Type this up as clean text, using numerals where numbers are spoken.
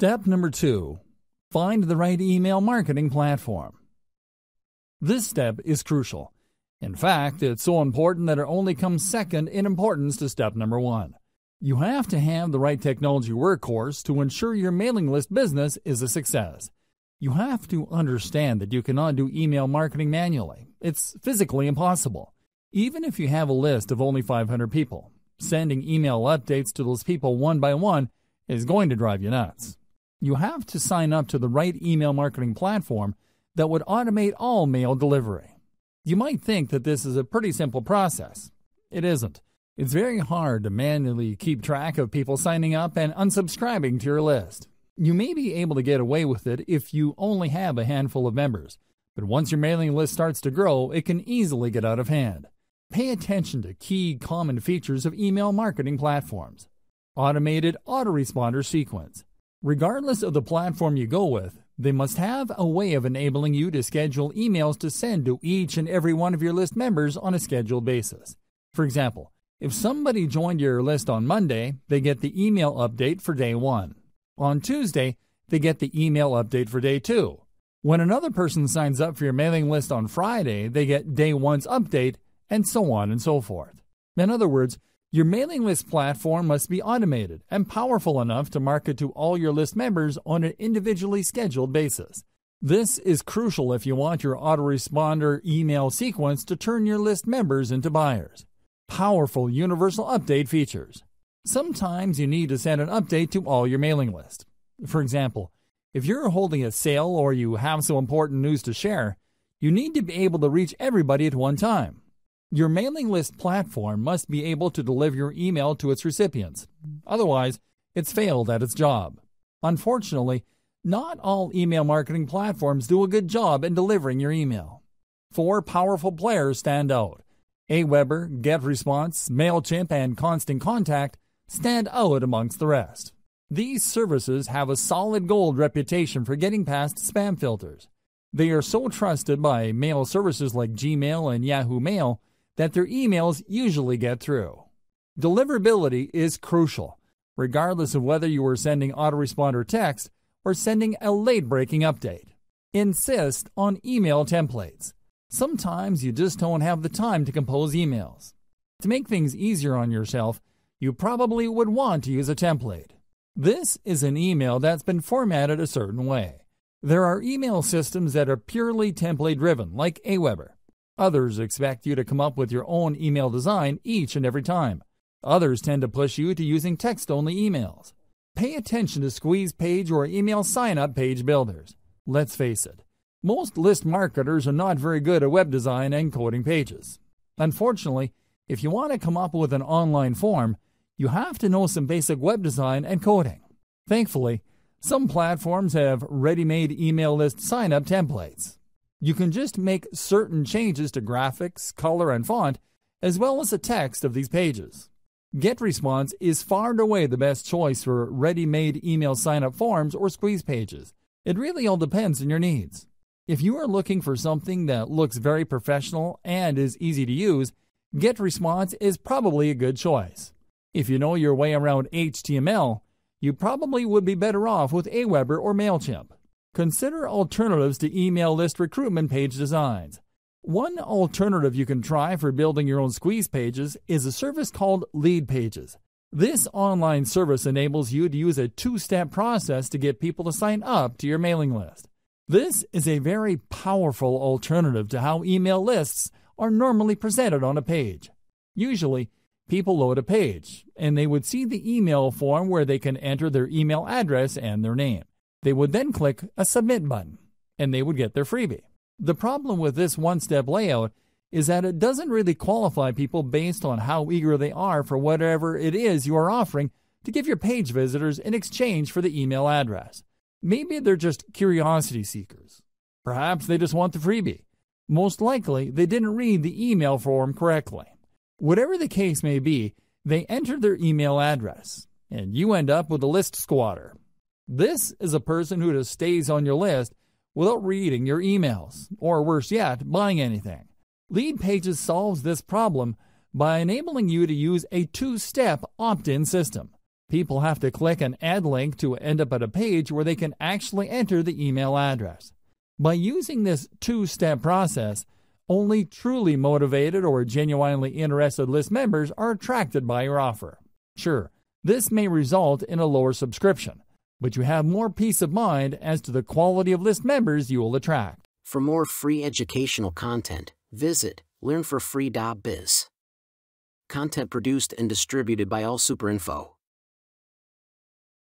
Step number 2. Find the right email marketing platform. This step is crucial. In fact, it's so important that it only comes second in importance to step number 1. You have to have the right technology workhorse to ensure your mailing list business is a success. You have to understand that you cannot do email marketing manually. It's physically impossible. Even if you have a list of only 500 people, sending email updates to those people one by one is going to drive you nuts. You have to sign up to the right email marketing platform that would automate all mail delivery. You might think that this is a pretty simple process. It isn't. It's very hard to manually keep track of people signing up and unsubscribing to your list. You may be able to get away with it if you only have a handful of members, but once your mailing list starts to grow, it can easily get out of hand. Pay attention to key common features of email marketing platforms. Automated autoresponder sequence. Regardless of the platform you go with, they must have a way of enabling you to schedule emails to send to each and every one of your list members on a scheduled basis. For example, if somebody joined your list on Monday, they get the email update for day 1. On Tuesday, they get the email update for day 2. When another person signs up for your mailing list on Friday, they get day 1's update, and so on and so forth. In other words, your mailing list platform must be automated and powerful enough to market to all your list members on an individually scheduled basis. This is crucial if you want your autoresponder email sequence to turn your list members into buyers. Powerful universal update features. Sometimes you need to send an update to all your mailing list. For example, if you're holding a sale or you have some important news to share, you need to be able to reach everybody at one time. Your mailing list platform must be able to deliver your email to its recipients. Otherwise, it's failed at its job. Unfortunately, not all email marketing platforms do a good job in delivering your email. 4 powerful players stand out. AWeber, GetResponse, MailChimp, and Constant Contact stand out amongst the rest. These services have a solid gold reputation for getting past spam filters. They are so trusted by mail services like Gmail and Yahoo Mail that their emails usually get through. Deliverability is crucial, regardless of whether you are sending autoresponder text or sending a late-breaking update. Insist on email templates. Sometimes you just don't have the time to compose emails. To make things easier on yourself, you probably would want to use a template. This is an email that's been formatted a certain way. There are email systems that are purely template-driven, like AWeber. Others expect you to come up with your own email design each and every time. Others tend to push you to using text-only emails. Pay attention to squeeze page or email sign-up page builders. Let's face it, most list marketers are not very good at web design and coding pages. Unfortunately, if you want to come up with an online form, you have to know some basic web design and coding. Thankfully, some platforms have ready-made email list sign-up templates. You can just make certain changes to graphics, color, and font, as well as the text of these pages. GetResponse is far and away the best choice for ready-made email sign-up forms or squeeze pages. It really all depends on your needs. If you are looking for something that looks very professional and is easy to use, GetResponse is probably a good choice. If you know your way around HTML, you probably would be better off with AWeber or MailChimp. Consider alternatives to email list recruitment page designs. One alternative you can try for building your own squeeze pages is a service called Leadpages. This online service enables you to use a 2-step process to get people to sign up to your mailing list. This is a very powerful alternative to how email lists are normally presented on a page. Usually, people load a page, and they would see the email form where they can enter their email address and their name. They would then click a Submit button, and they would get their freebie. The problem with this one-step layout is that it doesn't really qualify people based on how eager they are for whatever it is you are offering to give your page visitors in exchange for the email address. Maybe they're just curiosity seekers. Perhaps they just want the freebie. Most likely, they didn't read the email form correctly. Whatever the case may be, they enter their email address, and you end up with a list squatter. This is a person who just stays on your list without reading your emails, or worse yet, buying anything. Leadpages solves this problem by enabling you to use a 2-step opt-in system. People have to click an ad link to end up at a page where they can actually enter the email address. By using this two-step process, only truly motivated or genuinely interested list members are attracted by your offer. Sure, this may result in a lower subscription, but you have more peace of mind as to the quality of list members you will attract. For more free educational content, visit learnforfree.biz. Content produced and distributed by AllSuperInfo.